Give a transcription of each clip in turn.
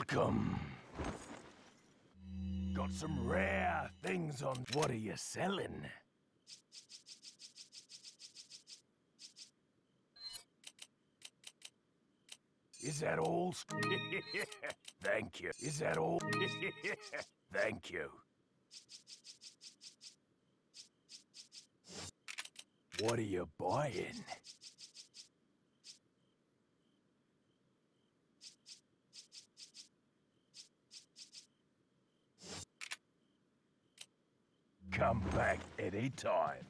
Welcome. Got some rare things on. What are you selling? Is that all? Thank you. Is that all? Thank you. What are you buying? Come back any time.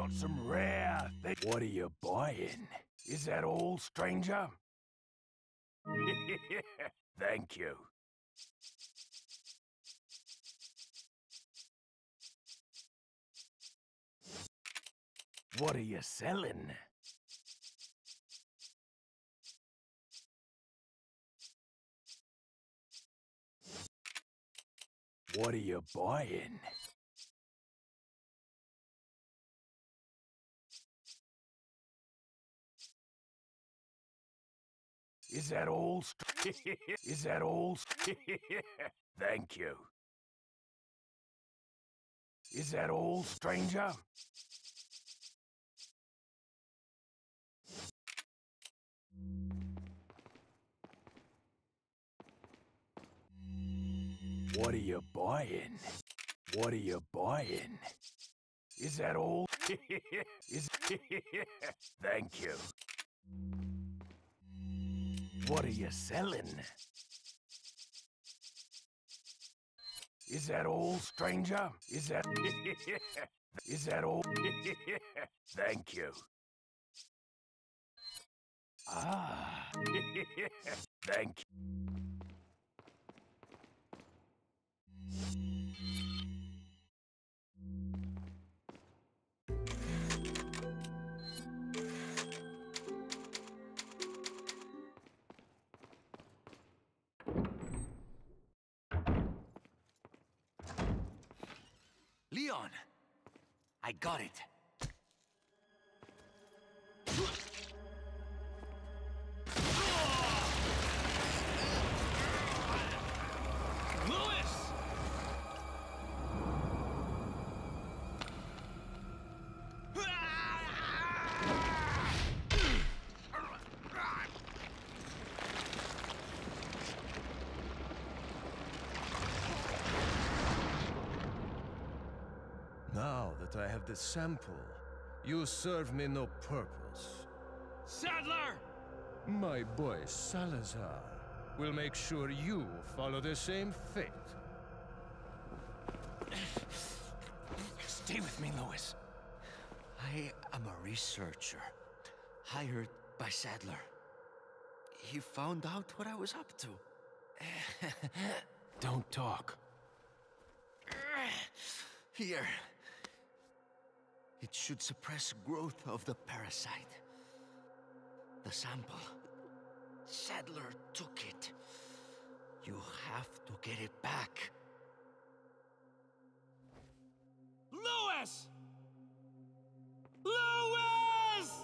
got some rare things. What are you buying? Is that all, stranger? Thank you. What are you selling? What are you buying? Is that all? Is that all? Thank you. Is that all, stranger? What are you buying? What are you buying? Is that all? Is Thank you. What are you selling? Is that all, stranger? Is that Is that all? Thank you. Ah. Thank you. Leon, I got it. I have the sample. You serve me no purpose. Saddler! My boy Salazar will make sure you follow the same fate. Stay with me, Louis. I am a researcher, hired by Saddler. He found out what I was up to. Don't talk. Here. It should suppress growth of the parasite. The sample. Sadler took it. You have to get it back. Louis! Louis!